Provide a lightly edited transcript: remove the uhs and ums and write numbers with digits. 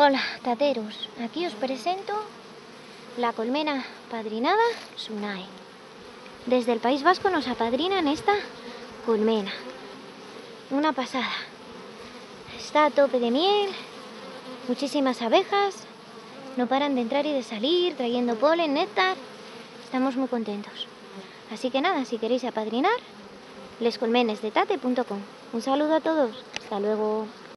Hola, tateros, aquí os presento la colmena apadrinada Sunae. Desde el País Vasco nos apadrinan esta colmena. Una pasada. Está a tope de miel, muchísimas abejas, no paran de entrar y de salir, trayendo polen, néctar. Estamos muy contentos. Así que nada, si queréis apadrinar, lescolmenesdetate.com. Un saludo a todos. Hasta luego.